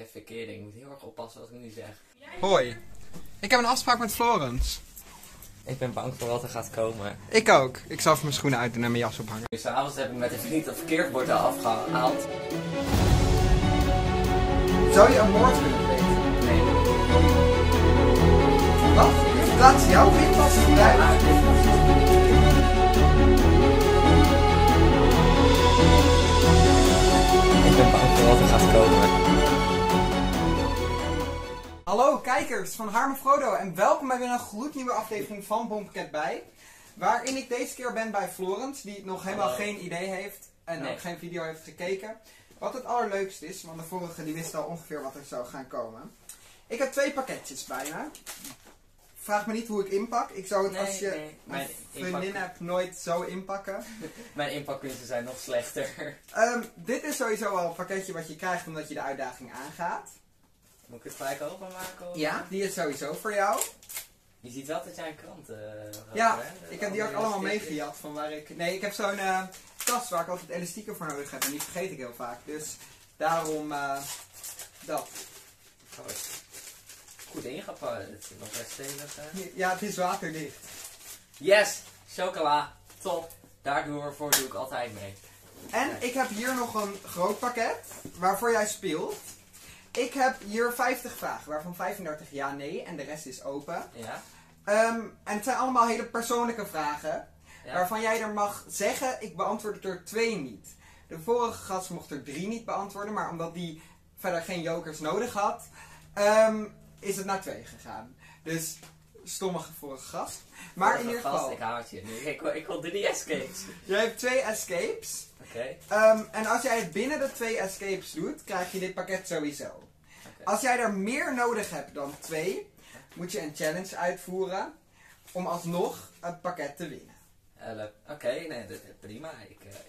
heb verkeerde, ik moet heel erg oppassen wat ik nu zeg. Hoi, ik heb een afspraak met Florens. Ik ben bang voor wat er gaat komen. Ik ook. Ik zal even mijn schoenen uit en mijn jas ophangen. S'avonds heb ik met een vriend dat verkeerbord afgehaald. Zou je een moord kunnen weten? Nee. Wat? Plaats jouw witpas voorbij. Ik ben bang voor wat er gaat komen. Hallo kijkers van Harmen Frodo en welkom bij weer een gloednieuwe aflevering van Bompakket Bij. Waarin ik deze keer ben bij Florens, die nog helemaal geen idee heeft en ook geen video heeft gekeken. Wat het allerleukste is, want de vorige die wist al ongeveer wat er zou gaan komen. Ik heb twee pakketjes bij me. Vraag me niet hoe ik inpak. Ik zou het als je mijn vriendin hebt nooit zo inpakken. Mijn inpakkunsten zijn nog slechter. Dit is sowieso al een pakketje wat je krijgt omdat je de uitdaging aangaat. Moet ik het gelijk openmaken? Of? Ja, die is sowieso voor jou. Je ziet wel dat jij een krant ik heb die ook allemaal meegejat van waar ik... Nee, ik heb zo'n tas waar ik altijd elastieken voor nodig heb en die vergeet ik heel vaak. Dus daarom dat. Goed ingepakt. Het zit nog best stevig. Ja, het is waterdicht. Yes! Chocola. Top. Daarvoor doe ik altijd mee. En ik heb hier nog een groot pakket waarvoor jij speelt. Ik heb hier 50 vragen, waarvan 35 ja, nee en de rest is open. Ja. En het zijn allemaal hele persoonlijke vragen, waarvan jij er mag zeggen, ik beantwoord er 2 niet. De vorige gast mocht er 3 niet beantwoorden, maar omdat die verder geen jokers nodig had, is het naar 2 gegaan. Dus, stomme vorige gast. Maar in ieder geval... Ik haat je nu. Ik wil 3 escapes. Jij hebt 2 escapes. Oké. En als jij het binnen de 2 escapes doet, krijg je dit pakket sowieso. Okay. Als jij er meer nodig hebt dan 2, moet je een challenge uitvoeren om alsnog het pakket te winnen. Oké, prima.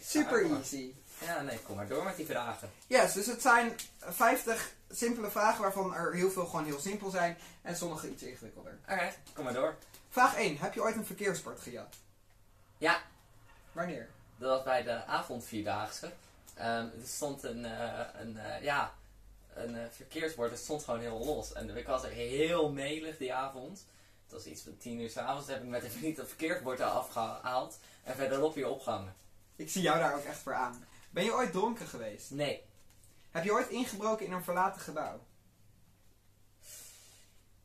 Super easy. Ja, nee, kom maar door met die vragen. Yes, dus het zijn 50 simpele vragen waarvan er heel veel gewoon heel simpel zijn en sommige iets ingewikkelder. Oké, kom maar door. Vraag 1. Heb je ooit een verkeersbord gejat? Ja. Wanneer? Dat was bij de avondvierdaagse. Er stond een verkeersbord, dat stond gewoon heel los. En ik was er heel melig die avond. Het was iets van 10 uur 's avonds. Heb ik met een vriend dat verkeersbord afgehaald en verderop weer opgehangen. Ik zie jou daar ook echt voor aan. Ben je ooit dronken geweest? Nee. Heb je ooit ingebroken in een verlaten gebouw?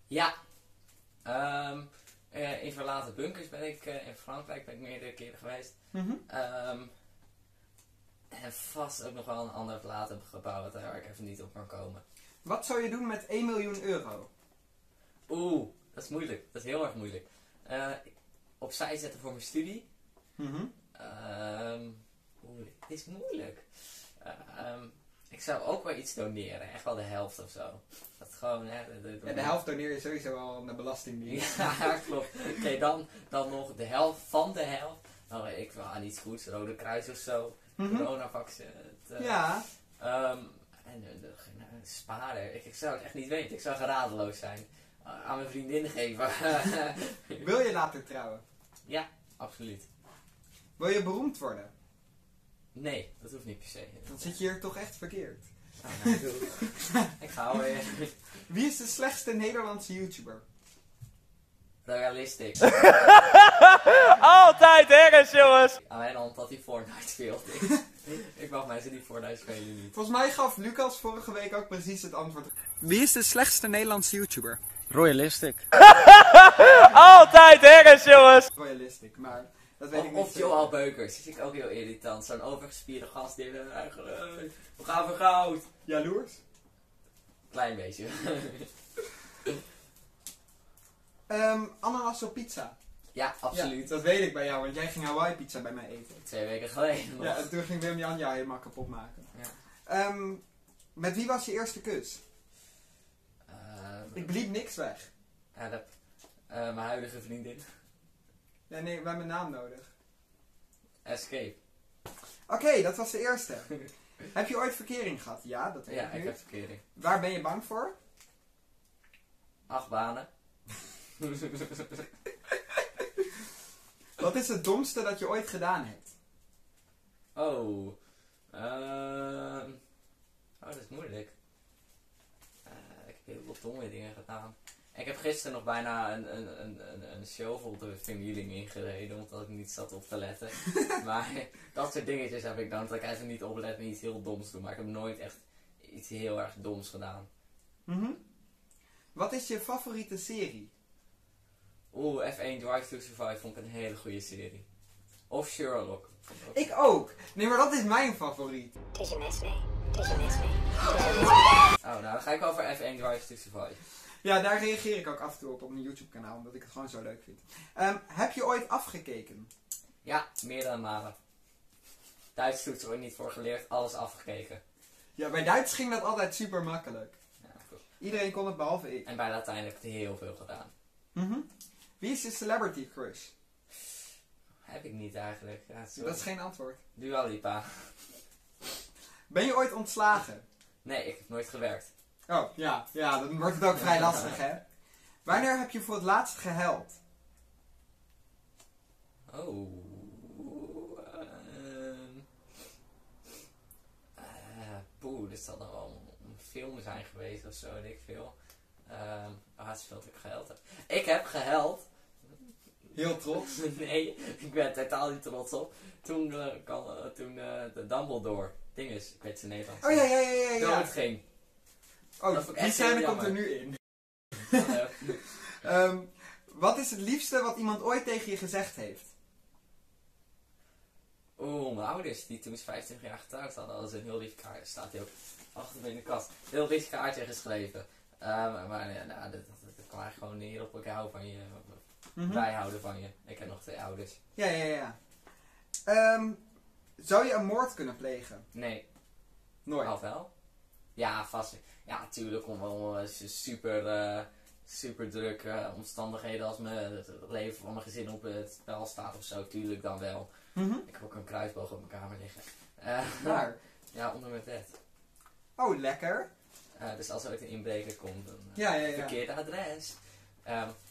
Ja. In verlaten bunkers ben ik, in Frankrijk ben ik meerdere keren geweest. En vast ook nog wel een ander verlaten gebouw waar ik even niet op kan komen. Wat zou je doen met 1 miljoen euro? Oeh, dat is moeilijk. Dat is heel erg moeilijk. Opzij zetten voor mijn studie. Dit is moeilijk. Ik zou ook wel iets doneren, echt wel de helft of zo. Dat gewoon, de helft doneer je sowieso al naar belastingdienst. Ja, klopt. Oké, dan nog de helft van de helft. Dan weet ik wel aan iets goeds, Rode Kruis of zo. Coronavaccin. Ja. Sparen. Ik zou het echt niet weten. Ik zou geradeloos zijn. Aan mijn vriendin geven. Wil je later trouwen? Ja, absoluut. Wil je beroemd worden? Nee, dat hoeft niet per se. Dan zit je hier toch echt verkeerd. Ik ga alweer. Wie is de slechtste Nederlandse YouTuber? Royalistic. Altijd ergens, jongens! Aan mijn hand dat hij Fortnite speelt. Ik mag mensen die Fortnite spelen niet. Volgens mij gaf Lucas vorige week ook precies het antwoord. Wie is de slechtste Nederlandse YouTuber? Royalistic. Altijd ergens, jongens! Royalistic, maar... Dat weet ik niet. Of Joal Beukers, dat is ook heel irritant. Zo'n overgespierde gast die er eigenlijk... We gaan voor goud! Jaloers? Klein beetje. Ananas op pizza? Ja, absoluut. Ja, dat weet ik bij jou, want jij ging Hawaii pizza bij mij eten. 2 weken geleden. Ja, toen ging Wim-Jan jou helemaal kapot maken. Ja. Met wie was je eerste kus? Ik bliep niks weg. Ja, dat... mijn huidige vriendin. Ja, nee, we hebben een naam nodig. Escape. Oké, dat was de eerste. Heb je ooit verkering gehad? Ja, dat weet ik nu. Ja, ik heb verkering. Waar ben je bang voor? Achtbanen. Wat is het domste dat je ooit gedaan hebt? Oh, dat is moeilijk. stomme dingen gedaan. En ik heb gisteren nog bijna een shovel de vernieling ingereden, omdat ik niet zat op te letten. Maar dat soort dingetjes heb ik dan, dat ik eigenlijk niet oplet en iets heel doms doe. Maar ik heb nooit echt iets heel erg doms gedaan. Mm-hmm. Wat is je favoriete serie? Oeh, F1 Drive to Survive vond ik een hele goede serie. Of Sherlock. Ik ook! Nee, maar dat is mijn favoriet. Het is een mes mee. Het is een mes mee. Oh, nou dan ga ik over F1 Drive to Survive. Ja, daar reageer ik ook af en toe op mijn YouTube kanaal, omdat ik het gewoon zo leuk vind. Heb je ooit afgekeken? Ja, meerdere malen. Duits toets er ooit niet voor geleerd, alles afgekeken. Ja, bij Duits ging dat altijd super makkelijk. Ja, goed. Iedereen kon het behalve ik. En bij Latijn heb ik het heel veel gedaan. Mm-hmm. Wie is je celebrity crush? Heb ik niet eigenlijk. Ja, dat is geen antwoord. Dua Lipa. Ben je ooit ontslagen? Nee, ik heb nooit gewerkt. Oh, ja. Ja, dan wordt het ook vrij lastig, hè? Wanneer heb je voor het laatst gehuild? Oh. Dit zal dan wel een film zijn geweest of zo, weet ik veel. Hartstikke veel dat ik gehuild heb. Ik heb gehuild. Heel trots? Nee, ik ben totaal niet trots op. Toen, de Dumbledore, dinges, ik weet zijn Nederlands. Oh ja. Dood ging. Oh, die scène komt er nu in. Wat is het liefste wat iemand ooit tegen je gezegd heeft? Oeh, mijn ouders, die toen 25 jaar getrouwd hadden, hadden ze een heel lief kaartje. Staat hier ook achter me in de kast. Heel lief kaartje geschreven. Maar ja, nou, dat kan eigenlijk gewoon neer op elkaar houden van je. Wij houden van je. Ik heb nog 2 ouders. Ja. Zou je een moord kunnen plegen? Nee. Nooit? Al wel? Ja, vast. Ja, natuurlijk, om wel super drukke omstandigheden als mijn leven van mijn gezin op het spel staat of zo. Tuurlijk dan wel. Mm-hmm. Ik heb ook een kruisboog op mijn kamer liggen. Waar? Ja, onder mijn bed. Oh, lekker. Dus als er ooit een inbreker komt, dan verkeerde adres.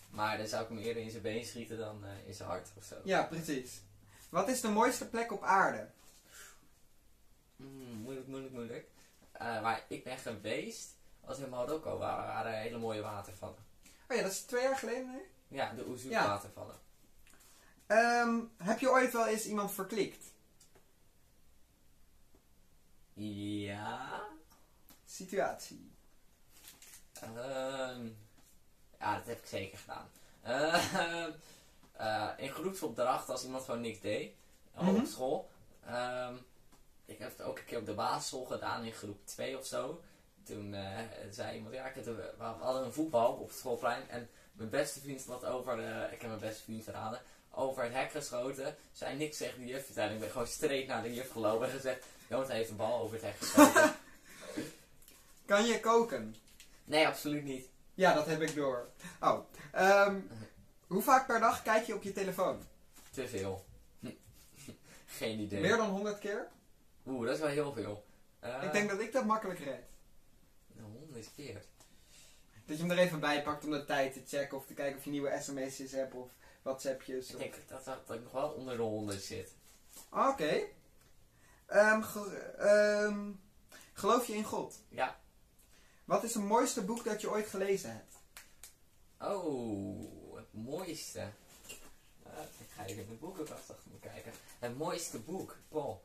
Maar dan zou ik hem eerder in zijn been schieten dan in zijn hart of zo. Ja, precies. Wat is de mooiste plek op aarde? Moeilijk. Waar ik ben geweest, was in Marokko, waar waren hele mooie watervallen. Oh ja, dat is 2 jaar geleden nu? Ja, de Ouzou watervallen. Heb je ooit wel eens iemand verklikt? Ja. Situatie. Ja, dat heb ik zeker gedaan. In groepsopdracht, als iemand gewoon niks deed, op school. Ik heb het ook een keer op de basisschool gedaan in groep 2 of zo. Toen zei iemand, ja, we hadden een voetbal op het schoolplein. En mijn beste vriend had over, ik heb mijn beste vriend verhalen, over het hek geschoten. Zei niks tegen de juf vertellen. Ik ben gewoon streek naar de juf gelopen en gezegd, Jonathan heeft een bal over het hek geschoten. Kan je koken? Nee, absoluut niet. Ja, dat heb ik door. Oh, hoe vaak per dag kijk je op je telefoon? Te veel. Geen idee. Meer dan 100 keer? Oeh, dat is wel heel veel. Ik denk dat ik dat makkelijk red. 100 keer. Dat je hem er even bij pakt om de tijd te checken of te kijken of je nieuwe sms'jes hebt of whatsappjes. Ik denk dat ik nog wel onder de 100 zit. Oké. Geloof je in God? Ja. Wat is het mooiste boek dat je ooit gelezen hebt? Oh, het mooiste. Ik ga even mijn boekenkast achter me kijken. Het mooiste boek, Paul.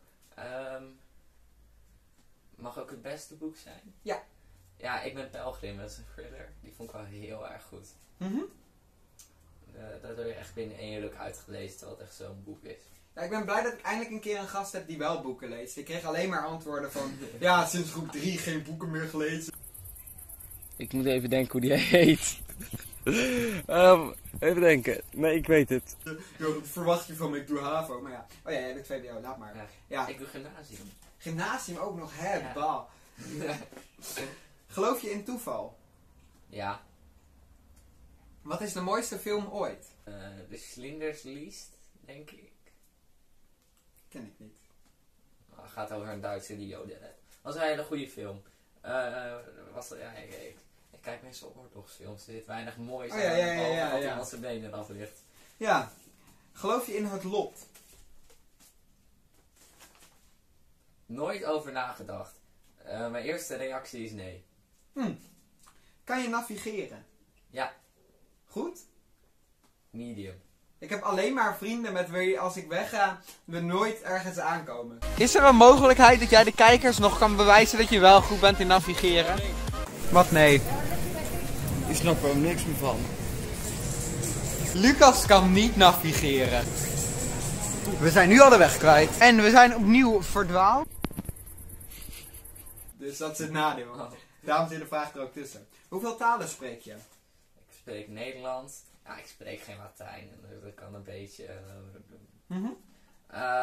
Mag ook het beste boek zijn? Ja. Ja, ik ben Pelgrim, dat is een thriller. Die vond ik wel heel erg goed. Mm-hmm. Dat heb je echt binnen 1 ruk uitgelezen, terwijl het echt zo'n boek is. Ja, ik ben blij dat ik eindelijk een keer een gast heb die wel boeken leest. Ik kreeg alleen maar antwoorden van, ja, sinds groep 3 geen boeken meer gelezen. Ik moet even denken hoe die heet. Even denken. Nee, ik weet het. Yo, dat verwacht je van me. Ik doe HAVO. Maar ja. Oh ja, jij doet VWO. Laat maar. Ja. Ik doe gymnasium. Gymnasium ook nog, hè? Ja. Bah. Geloof je in toeval? Ja. Wat is de mooiste film ooit? De Schindler's List, denk ik. Ken ik niet. Nou, het gaat over een Duitse die Joden redt. Was een hele goede film. Ik kijk meestal op oorlogsfilms, er zit weinig moois aan boven als zijn benen eraf ligt. Ja, geloof je in het lot? Nooit over nagedacht. Mijn eerste reactie is nee. Kan je navigeren? Ja. Goed? Medium. Ik heb alleen maar vrienden met wie, als ik wegga, we nooit ergens aankomen. Is er een mogelijkheid dat jij de kijkers nog kan bewijzen dat je wel goed bent in navigeren? Wat nee? Ik snap er niks meer van. Lucas kan niet navigeren. We zijn nu al de weg kwijt. En we zijn opnieuw verdwaald. Dus dat is het nadeel. Oh. Daarom zit de vraag er ook tussen. Hoeveel talen spreek je? Ik spreek Nederlands. Ja, ik spreek geen Latijn. Dat kan een beetje...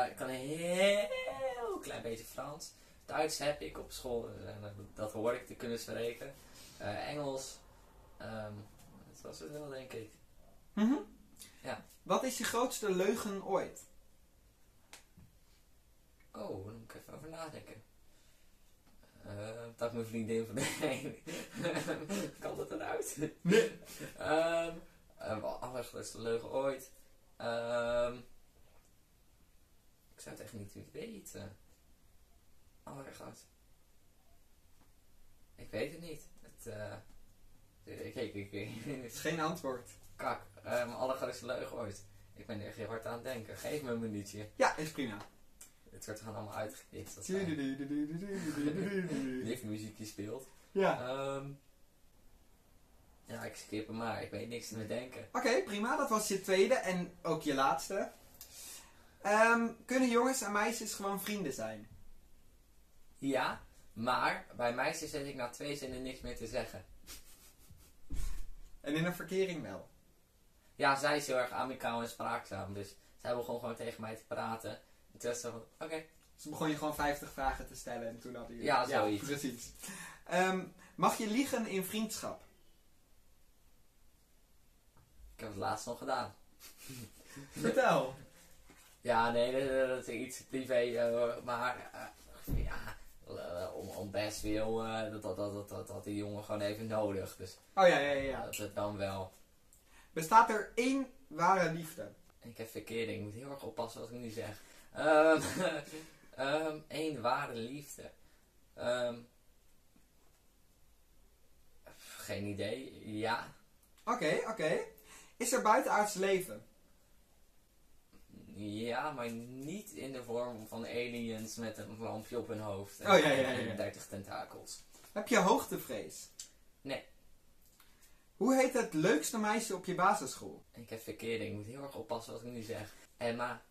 ik kan een heel klein beetje Frans. Duits heb ik op school. Dat hoorde ik te kunnen spreken. Engels. Dat was het wel, denk ik. Ja. Wat is je grootste leugen ooit? Oh, daar moet ik even over nadenken. Dat mijn vriendin van nee. Kan dat eruit? Nee. Allergrootste leugen ooit. Ik zou het echt niet weten. Allergroot. Ik weet het niet. Het is geen antwoord. Kak. Mijn allergrootste leugen ooit. Ik ben er echt heel hard aan het denken. Geef me een minuutje. Ja, is prima. Het wordt gewoon allemaal uitgeknipt. Lief muziekje speelt. Ja. Ja, ik skip hem maar. Ik weet niks meer denken. Oké, prima. Dat was je tweede en ook je laatste. Kunnen jongens en meisjes gewoon vrienden zijn? Ja, maar bij meisjes zet ik na 2 zinnen niks meer te zeggen. En in een verkering wel? Ja, zij is heel erg amicaal en spraakzaam. Dus zij begon gewoon tegen mij te praten. Toen was ze van, oké. Ze begon je gewoon 50 vragen te stellen en toen had je... Ja, zoiets. Ja, precies. Mag je liegen in vriendschap? Ik heb het laatst nog gedaan. Vertel. Ja, nee, dat is iets privé, maar... ja, om best veel, dat had die jongen gewoon even nodig. Dus, oh ja. Dat dan wel. Bestaat er één ware liefde? Ik heb verkeering, ik moet heel erg oppassen wat ik nu zeg. Één ware liefde. Geen idee, ja. Oké. Is er buitenaards leven? Ja, maar niet in de vorm van aliens met een lampje op hun hoofd en 30 tentakels. Heb je hoogtevrees? Nee. Hoe heet het leukste meisje op je basisschool? Ik heb verkeering, ik moet heel erg oppassen wat ik nu zeg. Emma.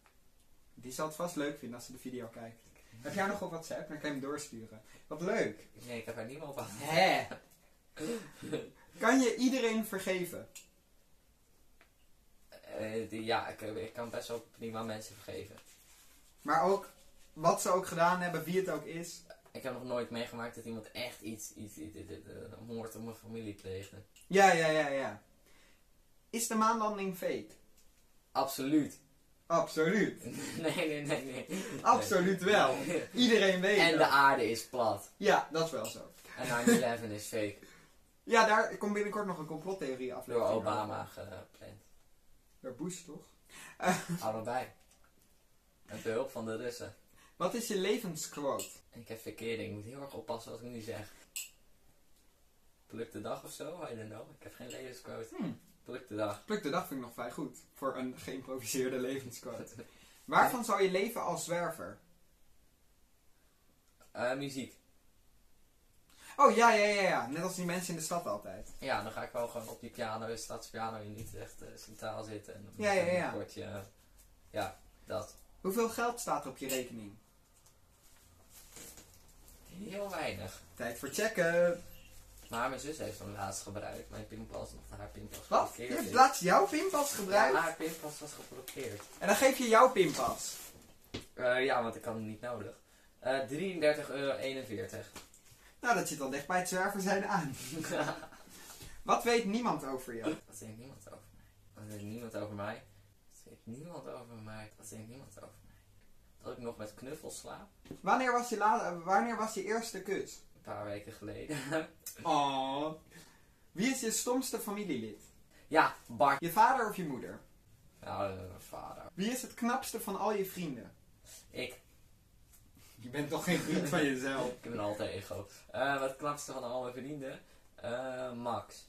Die zal het vast leuk vinden als ze de video kijkt. Heb jij nog op WhatsApp? Dan kan je hem doorsturen. Wat leuk. Nee, ik heb haar niet meer op WhatsApp. Hè? Kan je iedereen vergeven? Ja, ik kan best wel prima mensen vergeven. Maar ook, wat ze ook gedaan hebben, wie het ook is. Ik heb nog nooit meegemaakt dat iemand echt een moord op mijn familie pleegde. Ja. Is de maanlanding fake? Absoluut. Absoluut. Nee. Absoluut wel. Iedereen weet het. En de aarde is plat. Ja, dat is wel zo. En 9-11 is fake. Ja, daar komt binnenkort nog een complottheorie aflevering. Door Obama gepland. Door Bush, toch? Allebei. Met behulp van de Russen. Wat is je levensquote? Ik heb verkeering, ik moet heel erg oppassen wat ik nu zeg. Pluk de dag of zo, I don't know. Ik heb geen levensquote. Pluk de dag. Pluk de dag vind ik nog vrij goed. Voor een geïmproviseerde levensquote. Waarvan zou je leven als zwerver? Muziek. Oh ja. Net als die mensen in de stad altijd. Ja, dan ga ik wel gewoon op die piano, de stadspiano in Utrecht centraal zitten. En ja. Een kortje, ja, dat. Hoeveel geld staat er op je rekening? Heel weinig. Tijd voor checken. Maar mijn zus heeft hem laatst gebruikt. Mijn pinpas, haar pinpas geblokkeerd. Wat? Je hebt laatst jouw pinpas gebruikt? Ja, haar pinpas was geblokkeerd. En dan geef je jouw pinpas? Ja, want ik had hem niet nodig. €33,41. Nou, dat zit al dicht bij het zwerver zijn aan. Wat weet niemand over jou? Wat weet niemand over mij? Wat weet niemand over mij? Wat weet niemand over mij? Wat weet niemand over mij? Dat ik nog met knuffels slaap. Wanneer was je eerste kus? Een paar weken geleden. Oh. Wie is je stomste familielid? Ja, Bart. Je vader of je moeder? Nou, mijn vader. Wie is het knapste van al je vrienden? Ik. Je bent toch geen vriend van jezelf? Ik heb een alter ego. Wat knapste van al mijn vrienden? Max.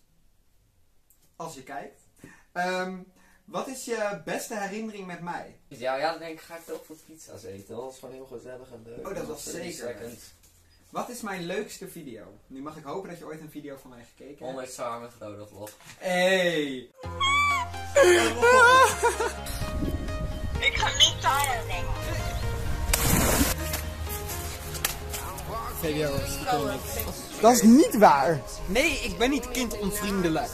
Als je kijkt. Wat is je beste herinnering met mij? Ja, dan denk ik, ga ik toch voor pizza's eten. Dat was gewoon heel gezellig en leuk. Oh, dat was zeker. Wat is mijn leukste video? Nu mag ik hopen dat je ooit een video van mij gekeken hebt. Ondanks Harmen Frodo vlog. Hey! Ik ga niet taaien, denk ik. Dat is niet waar. Nee, ik ben niet kindonvriendelijk.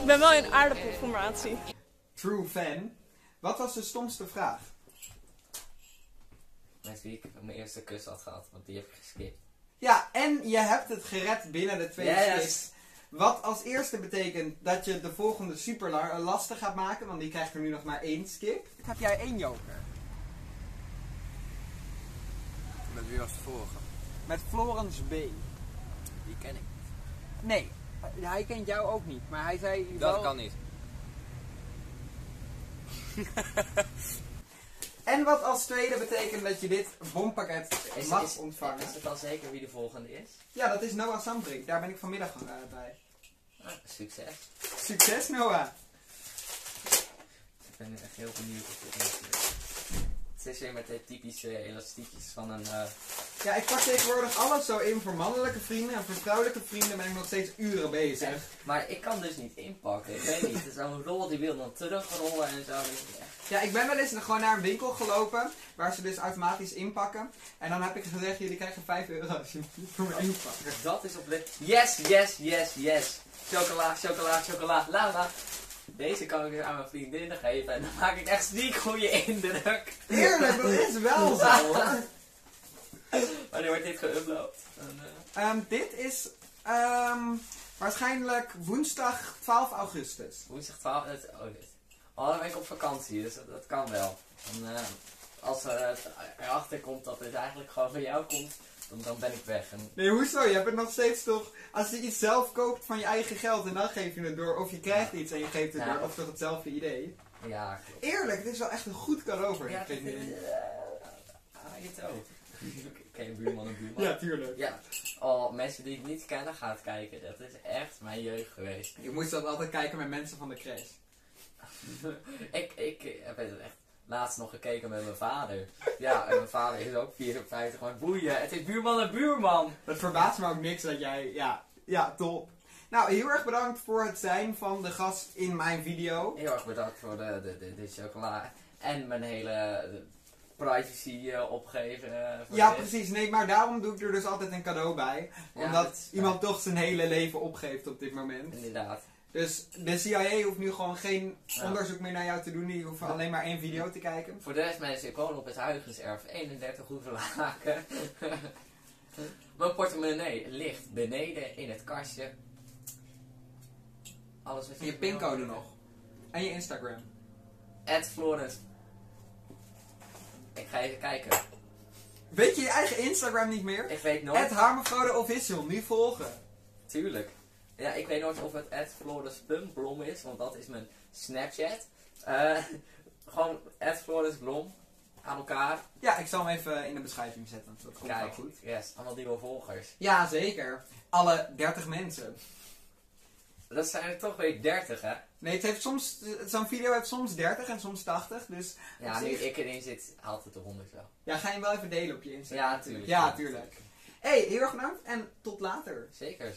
Ik ben wel in aardappelformatie. True fan. Wat was de stomste vraag? Met wie ik mijn eerste kus had gehad, want die heb ik geskipt. Ja, en je hebt het gered binnen de tweede skip. Wat als eerste betekent dat je de volgende super lastig gaat maken, want die krijgt er nu nog maar 1 skip. Heb jij 1 joker? Met wie was de vorige? Met Florence B. Die ken ik niet. Nee, hij kent jou ook niet, maar hij zei... Dat wel... kan niet. En wat als tweede betekent dat je dit bompakket mag ontvangen. Is het al zeker wie de volgende is? Ja, dat is Noah Sandring. Daar ben ik vanmiddag bij. Ah, succes. Succes, Noah. Ik ben nu echt heel benieuwd of dit is. Het is weer met de typische elastiekjes van een... Ja, ik pak tegenwoordig alles zo in voor mannelijke vrienden en voor vrouwelijke vrienden ben ik nog steeds uren bezig. Echt? Maar ik kan dus niet inpakken, ik weet niet. Het is zo'n rol die wil dan terugrollen en zo. Ja, ik ben wel eens gewoon naar een winkel gelopen waar ze dus automatisch inpakken. En dan heb ik gezegd, jullie krijgen €5 als je niet voor me inpakken. Dat is op de... Yes, yes, yes, yes. Chocola, chocola, chocola, la la. Deze kan ik dus aan mijn vriendinnen geven en dan maak ik echt sneak goede indruk. Heerlijk, dat is wel zo. Wanneer wordt dit geüpload? Dit is waarschijnlijk woensdag 12 augustus. Woensdag 12, dan ben ik op vakantie, dus dat kan wel. En, als erachter komt dat dit eigenlijk gewoon van jou komt, dan ben ik weg. En... Nee, hoezo? Je hebt het nog steeds toch... Als je iets zelf koopt van je eigen geld en dan geef je het door, of je krijgt iets en je geeft het door, of toch hetzelfde idee. Ja, klopt. Eerlijk, dit is wel echt een goed cadeau voor je vriendin. Oké, buurman. Ja, tuurlijk. Ja. Oh, mensen die ik niet kennen gaat kijken. Dat is echt mijn jeugd geweest. Je moest dat altijd kijken met mensen van de crash. Ik heb het echt laatst nog gekeken met mijn vader. Ja, en mijn vader is ook 54, maar boeien. Het is buurman en buurman. Dat verbaast me ook niks dat jij... Ja, top. Nou, heel erg bedankt voor het zijn van de gast in mijn video. Heel erg bedankt voor de chocola en mijn hele... privacy opgeven. Ja, precies. Nee, maar daarom doe ik er dus altijd een cadeau bij. Omdat iemand toch zijn hele leven opgeeft op dit moment. Inderdaad. Dus de CIA hoeft nu gewoon geen onderzoek meer naar jou te doen. Die hoeven alleen maar 1 video te kijken. Voor de rest mensen, ik woon op het Huygenserf 31 Hoevelaken. Mijn portemonnee ligt beneden in het kastje. Alles met je pincode nog. En je Instagram. @Florens. Ik ga even kijken. Weet je eigen Instagram niet meer? Ik weet nooit. @HarmenFrodoOfficial, nu volgen. Tuurlijk. Ja, ik weet nooit of het @florensblom is, want dat is mijn Snapchat. Gewoon @florensblom aan elkaar. Ja, ik zal hem even in de beschrijving zetten. Dat komt wel goed. Yes, allemaal nieuwe volgers. Ja, zeker. Alle 30 mensen. Dat zijn er toch weer 30, hè? Nee, het heeft soms, zo'n video heeft soms 30 en soms 80, dus... Ja, nu ik erin zit, haalt het de 100 wel. Ja, ga je hem wel even delen op je Instagram? Ja, tuurlijk. Hé, heel erg bedankt en tot later. Zeker.